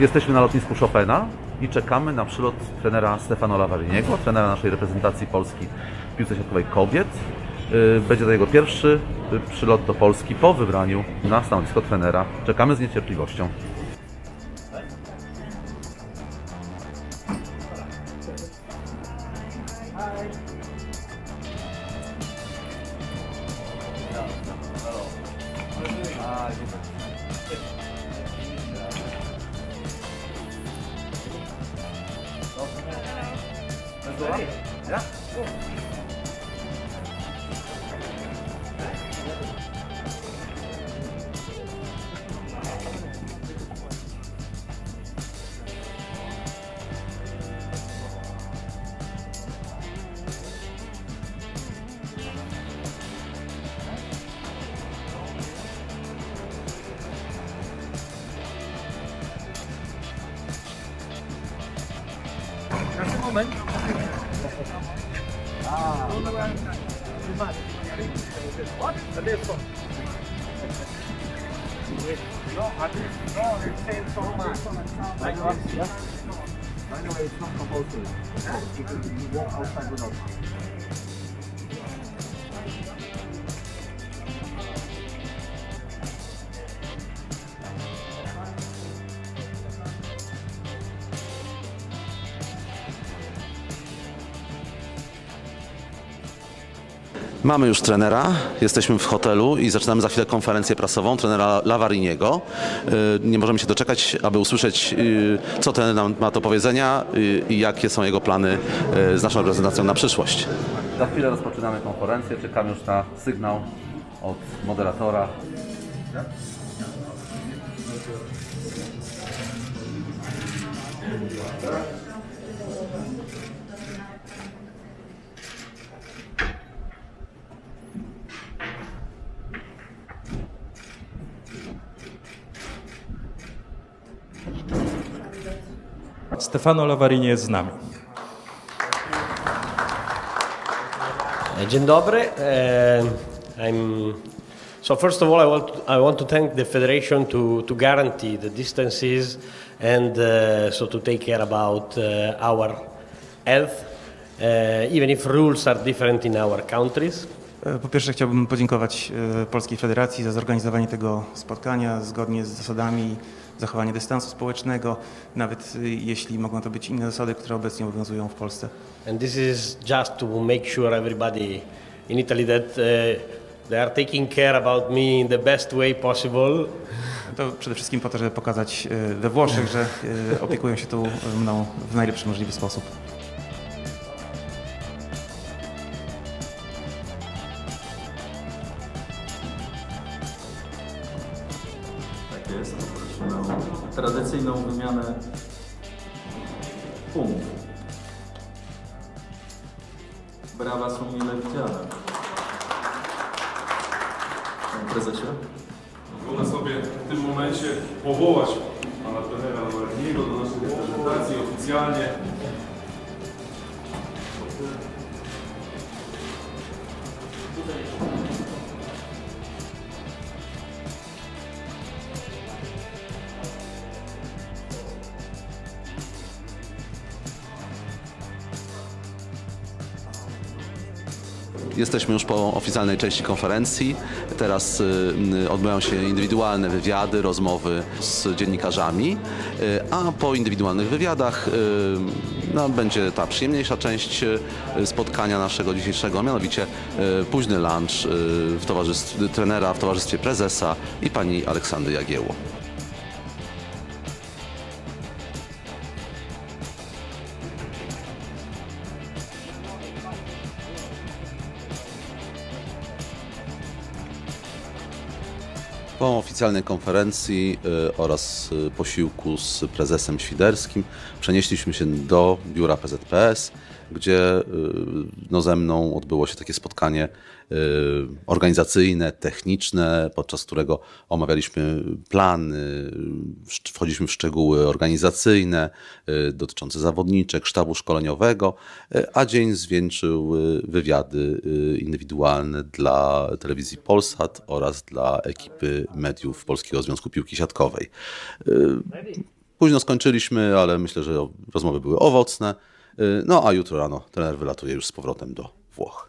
Jesteśmy na lotnisku Chopina i czekamy na przylot trenera Stefano Lavariniego, trenera naszej reprezentacji Polski w piłce siatkowej kobiet. Będzie to jego pierwszy przylot do Polski po wybraniu na stanowisko trenera. Czekamy z niecierpliwością. Mamy już trenera, jesteśmy w hotelu i zaczynamy za chwilę konferencję prasową trenera Lavariniego. Nie możemy się doczekać, aby usłyszeć, co trener nam ma do powiedzenia i jakie są jego plany z naszą reprezentacją na przyszłość. Za chwilę rozpoczynamy konferencję, czekam już na sygnał od moderatora. Stefano Lavarini jest z nami. Dzień dobry. So first of all, I want to thank the federation to guarantee the distances and so to take care about our health, even if rules are different in our countries. Po pierwsze chciałbym podziękować Polskiej Federacji za zorganizowanie tego spotkania zgodnie z zasadami, zachowanie dystansu społecznego, nawet jeśli mogą to być inne zasady, które obecnie obowiązują w Polsce. And this is just to make sure everybody in Italy that they are taking care about me in the best way possible. To przede wszystkim po to, żeby pokazać we Włoszech, że opiekują się tu mną w najlepszy możliwy sposób. Tradycyjną wymianę punktów. Brawa są mile widziane. Panie prezesie. Mogę sobie w tym momencie powołać pana trenera Lavariniego do naszej reprezentacji oficjalnie. Jesteśmy już po oficjalnej części konferencji. Teraz odbywają się indywidualne wywiady, rozmowy z dziennikarzami, a po indywidualnych wywiadach będzie ta przyjemniejsza część spotkania naszego dzisiejszego, mianowicie późny lunch w towarzystwie trenera, w towarzystwie prezesa i pani Aleksandry Jagiełło. Po oficjalnej konferencji oraz posiłku z prezesem Świderskim przenieśliśmy się do biura PZPS, gdzie ze mną odbyło się takie spotkanie organizacyjne, techniczne, podczas którego omawialiśmy plany, wchodziliśmy w szczegóły organizacyjne dotyczące zawodniczek, sztabu szkoleniowego, a dzień zwieńczyły wywiady indywidualne dla telewizji Polsat oraz dla ekipy mediów Polskiego Związku Piłki Siatkowej. Późno skończyliśmy, ale myślę, że rozmowy były owocne. No a jutro rano trener wylatuje już z powrotem do Włoch.